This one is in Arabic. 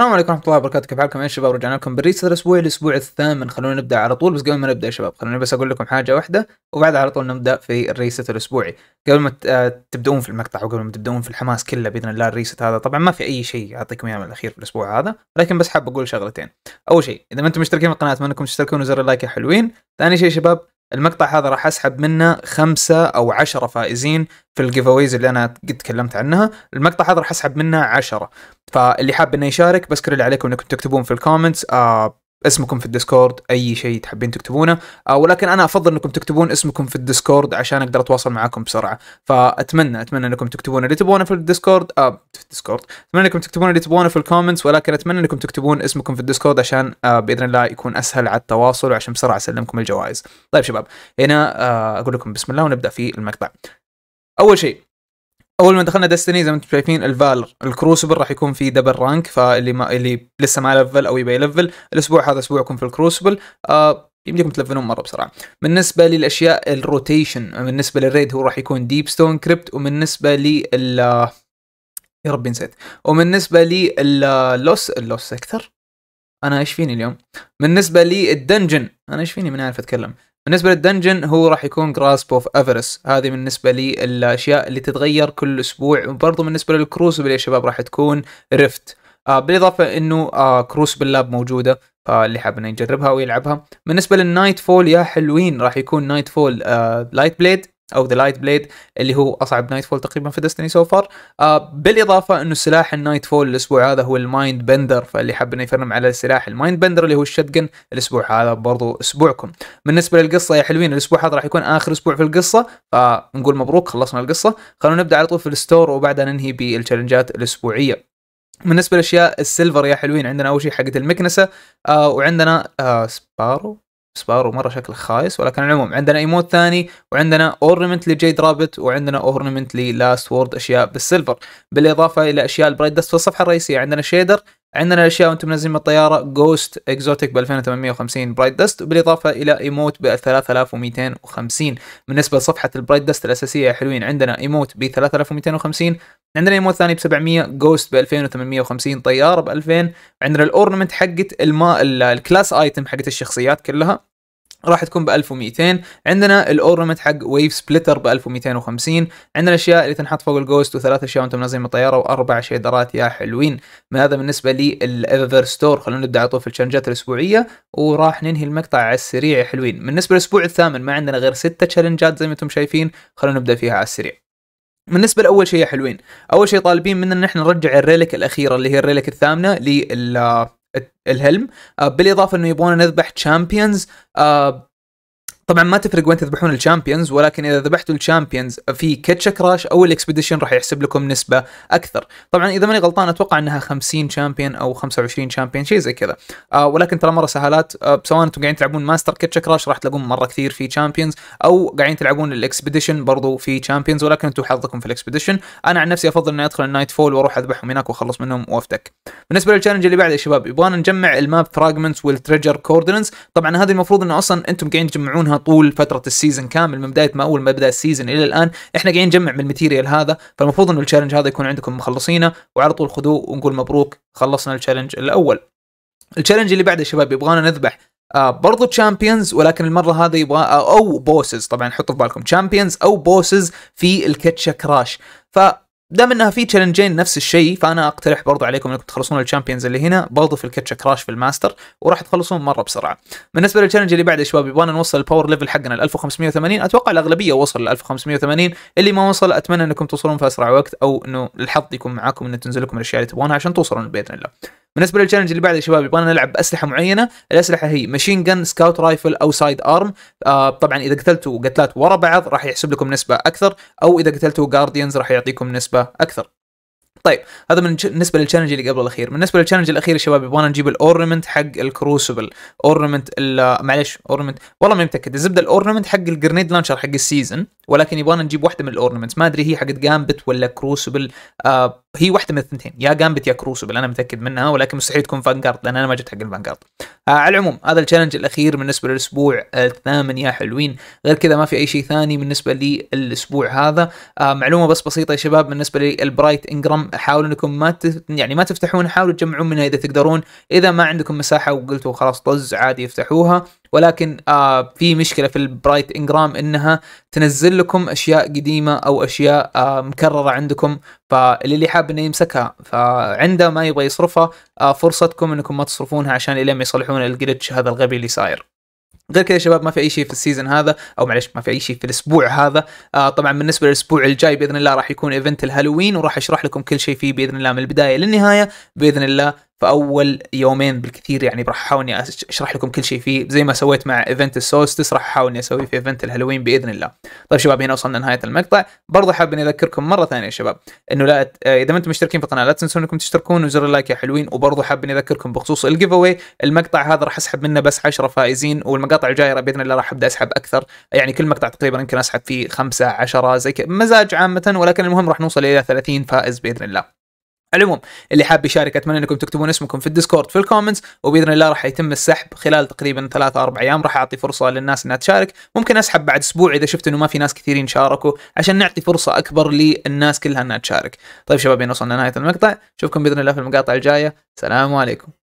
السلام عليكم ورحمه الله وبركاته، كيف حالكم يا شباب؟ رجعنا لكم بالريست الاسبوعي الاسبوع الثامن. خلونا نبدا على طول. بس قبل ما نبدا يا شباب خلوني بس اقول لكم حاجه واحده وبعدها على طول نبدا في الريست الاسبوعي. قبل ما تبدون في المقطع وقبل ما تبدون في الحماس كله باذن الله الريست هذا، طبعا ما في اي شيء اعطيكم اياه من الاخير في الاسبوع هذا، لكن بس حاب اقول شغلتين. اول شيء اذا ما انتم مشتركين في القناه اتمنى انكم تشتركون وزر اللايك يا حلوين. ثاني شيء شباب المقطع هذا راح اسحب منه 5 أو 10 فائزين في الجيف اويز اللي انا قد تكلمت عنها. المقطع هذا راح اسحب منه 10، فاللي حاب انه يشارك بس كل اللي عليكم انكم تكتبون في الكومنتس اسمكم في الديسكورد، اي شيء تحبين تكتبونه، ولكن انا افضل انكم تكتبون اسمكم في الديسكورد عشان اقدر اتواصل معاكم بسرعه. فاتمنى انكم تكتبون اللي تبونه في الديسكورد، اتمنى انكم تكتبون اللي تبونه في الكومنتس، ولكن اتمنى انكم تكتبون اسمكم في الديسكورد عشان باذن الله يكون اسهل على التواصل وعشان بسرعه اسلمكم الجوائز. طيب شباب هنا اقول لكم بسم الله ونبدا في المقطع. اول شيء اول ما دخلنا دستني زي ما انتم شايفين الفالر الكروسبل راح يكون في دبل رانك، فاللي لسه ما لفل او يبي يلفل الاسبوع هذا اسبوعكم في الكروسبل، يمديكم تلفلون مره بسرعه. بالنسبه للاشياء الروتيشن بالنسبه للريد هو راح يكون ديب ستون كريبت، وبالنسبه لل يا ربي نسيت، وبالنسبه لللوس اللوس اكثر انا ايش فيني اليوم. بالنسبه للدنجن انا ايش فيني من عارف اتكلم. بالنسبة للدنجن هو راح يكون Grasp of Avarice. هذه بالنسبة لي الأشياء اللي تتغير كل أسبوع. وبرضه بالنسبة للكروسبل يا شباب راح تكون Rift، بالإضافة إنه كروسبل لاب موجودة اللي حابين يجربها ويلعبها. بالنسبة للنايت فول يا حلوين راح يكون نايت فول لايت بليد او ذا لايت بليد اللي هو اصعب نايت فول تقريبا في دستني سو فار، بالاضافه انه سلاح النايت فول الاسبوع هذا هو المايند بندر، فاللي حاب انه يفرم على سلاح المايند بندر اللي هو الشتقن الاسبوع هذا برضو اسبوعكم. بالنسبه للقصه يا حلوين الاسبوع هذا راح يكون اخر اسبوع في القصه، فنقول مبروك خلصنا القصه. خلونا نبدا على طول في الستور وبعدها ننهي بالتشالنجات الاسبوعيه. بالنسبه لاشياء السيلفر يا حلوين عندنا اول شيء حقه المكنسه، وعندنا سبارو مره شكله خايس، ولكن على العموم عندنا ايموت ثاني، وعندنا اورنمنت لجيد رابت، وعندنا اورنمنت للاست وورد، اشياء بالسيلفر. بالاضافه الى اشياء البرايت دست في الصفحه الرئيسيه عندنا شيدر، عندنا اشياء وانتم نازلين من الطياره جوست اكزوتيك ب 2850 برايت دست، بالاضافه الى ايموت ب 3250. بالنسبه لصفحه البرايت دست الاساسيه يا حلوين عندنا ايموت ب 3250، عندنا ايموت ثاني ب 700، جوست ب 2850، طياره ب 2000، عندنا الاورنمنت حقت الكلاس ايتم حقت الشخصيات كلها راح تكون ب 1200، عندنا الاورنمنت حق ويف سبليتر ب 1250، عندنا الاشياء اللي تنحط فوق الجوست، و3 اشياء وانتم نازلين من الطياره، و4 شيدرات يا حلوين. من هذا بالنسبه للإيفر ستور. خلونا نبدا على طول في التشالنجات الاسبوعيه وراح ننهي المقطع على السريع يا حلوين. بالنسبه للاسبوع الثامن ما عندنا غير 6 تشالنجات زي ما انتم شايفين، خلونا نبدا فيها على السريع. بالنسبه لاول شيء يا حلوين اول شيء طالبين مننا ان احنا نرجع الريلك الاخيره اللي هي الريلك الثامنه الهلم، بالاضافه انه يبغون نذبح تشامبيونز. طبعا ما تفرق وين تذبحون الشامبيونز، ولكن اذا ذبحتوا الشامبيونز في كاتشا كراش او الاكسبيديشن راح يحسب لكم نسبه اكثر. طبعا اذا ماني غلطان اتوقع انها 50 شامبيون او 25 شامبيون شيء زي كذا، ولكن ترى مره سهالات، سواء انتم قاعدين تلعبون ماستر كاتشا كراش راح تلاقون مره كثير في شامبيونز، او قاعدين تلعبون الاكسبيديشن برضو في شامبيونز، ولكن انتم حظكم في الاكسبيديشن. انا عن نفسي افضل اني ادخل النايت فول واروح اذبحهم هناك واخلص منهم وافتك. بالنسبه للتشالنج اللي بعده يا شباب يبغانا نجمع الماب فراجمنتس والتريجر كوردنس. طبعا هذه المفروض انه اصلا انتم قاعدين تجمعونها طول فتره السيزون كامل، من بدايه ما اول ما بدا السيزون الى الان احنا قاعدين نجمع من الماتيريال هذا، فالمفروض انه التشالنج هذا يكون عندكم مخلصينه وعلى طول خذوه ونقول مبروك خلصنا التشالنج الاول. التشالنج اللي بعده يا شباب يبغانا نذبح برضو تشامبيونز، ولكن المره هذا يبغى او بوسز. طبعا حطوا في بالكم تشامبيونز او بوسز في الكاتشا كراش، دام انها في تشالنجين نفس الشيء فانا اقترح برضو عليكم انكم تخلصون الشامبيونز اللي هنا برضو في الكاتشا كراش في الماستر، وراح تخلصون مره بسرعه. بالنسبه للتشالنج اللي بعده يا شباب يبغانا نوصل الباور ليفل حقنا ل 1580، اتوقع الاغلبيه وصل ل 1580، اللي ما وصل اتمنى انكم توصلون في اسرع وقت، او انه الحظ يكون معاكم انه تنزل لكم الاشياء اللي تبغونها عشان توصلون باذن الله. بالنسبه للتشالنج اللي بعده يا شباب يبغانا نلعب باسلحه معينه، الاسلحه هي ماشين جن، سكاوت رايفل، او سايد ارم. طبعا اذا قتلتوا قتلات ورا بعض راح يحسب لكم نسبه اكثر، او اذا قتلتوا جارديانز راح يعطيكم نسبه اكثر. طيب هذا بالنسبه للتشالنج اللي قبل الاخير. بالنسبه للتشالنج الاخير يا شباب يبغانا نجيب الاورنمنت حق الكروسبل، اورنمنت معلش اورنمنت والله ما متاكد الزبده، الاورنمنت حق الجرنيد لانشر حق السيزون، ولكن يبغانا نجيب واحده من الاورنمنتس، ما ادري هي حقت جامبت ولا كروسبل. هي واحده من الثنتين، يا جامبت يا كروسبل، انا متاكد منها، ولكن مستحيل تكون فانجارد لان انا ما جبت حق الفانجارد. على العموم هذا التشالنج الاخير بالنسبه للاسبوع الثامن يا حلوين. غير كذا ما في اي شيء ثاني بالنسبه للاسبوع هذا. معلومه بس بسيطه يا شباب، بالنسبه للبرايت انجرام حاولوا انكم ما تفتحون، حاولوا تجمعون منها اذا تقدرون، اذا ما عندكم مساحه وقلتوا خلاص طز عادي افتحوها. ولكن في مشكله في البرايت انجرام انها تنزل لكم اشياء قديمه او اشياء مكرره عندكم، فاللي حاب انه يمسكها فعنده ما يبغى يصرفها، فرصتكم انكم ما تصرفونها عشان لما يصلحون الجلتش هذا الغبي اللي صاير. غير كذا يا شباب ما في اي شيء في السيزون هذا، او معلش ما في اي شيء في الاسبوع هذا. طبعا بالنسبه للاسبوع الجاي باذن الله راح يكون ايفنت الهالوين، وراح اشرح لكم كل شيء فيه باذن الله من البدايه للنهايه باذن الله، فأول يومين بالكثير يعني راح أحاول إني أشرح لكم كل شيء فيه، زي ما سويت مع إيفنت السولستس راح أحاول إني أسويه في إيفنت الهالوين بإذن الله. طيب شباب هنا وصلنا لنهاية المقطع، برضه حاب إني أذكركم مرة ثانية يا شباب إنه لا إذا ما أنتم مشتركين في القناة لا تنسون إنكم تشتركون وزر اللايك يا حلوين، وبرضه حاب إني أذكركم بخصوص الجيف أواي، المقطع هذا راح أسحب منه بس 10 فائزين، والمقاطع الجاية بإذن الله راح أبدأ أسحب أكثر، يعني كل مقطع تقريبا يمكن أسحب فيه 5 10 زي مزاج عامة، ولكن المهم راح نوصل إلى 30 فائز بإذن الله. العموم اللي حاب يشارك اتمنى انكم تكتبون اسمكم في الديسكورد في الكومنتس، وباذن الله راح يتم السحب خلال تقريبا 3 أو 4 ايام، راح اعطي فرصه للناس انها تشارك، ممكن اسحب بعد اسبوع اذا شفت انه ما في ناس كثيرين شاركوا عشان نعطي فرصه اكبر للناس كلها انها تشارك. طيب شباب وصلنا لنهايه المقطع، اشوفكم باذن الله في المقاطع الجايه، سلام عليكم.